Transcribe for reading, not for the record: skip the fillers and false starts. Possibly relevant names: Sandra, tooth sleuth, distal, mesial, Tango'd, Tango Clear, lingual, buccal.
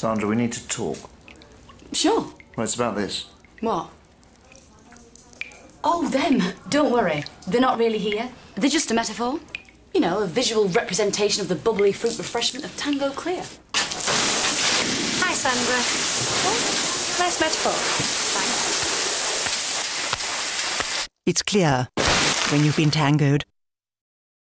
Sandra, we need to talk. Sure. Well, it's about this. What? Oh, them. Don't worry. They're not really here. They're just a metaphor. You know, a visual representation of the bubbly fruit refreshment of Tango Clear. Hi, Sandra. Oh, nice metaphor. Thanks. It's clear when you've been tangoed.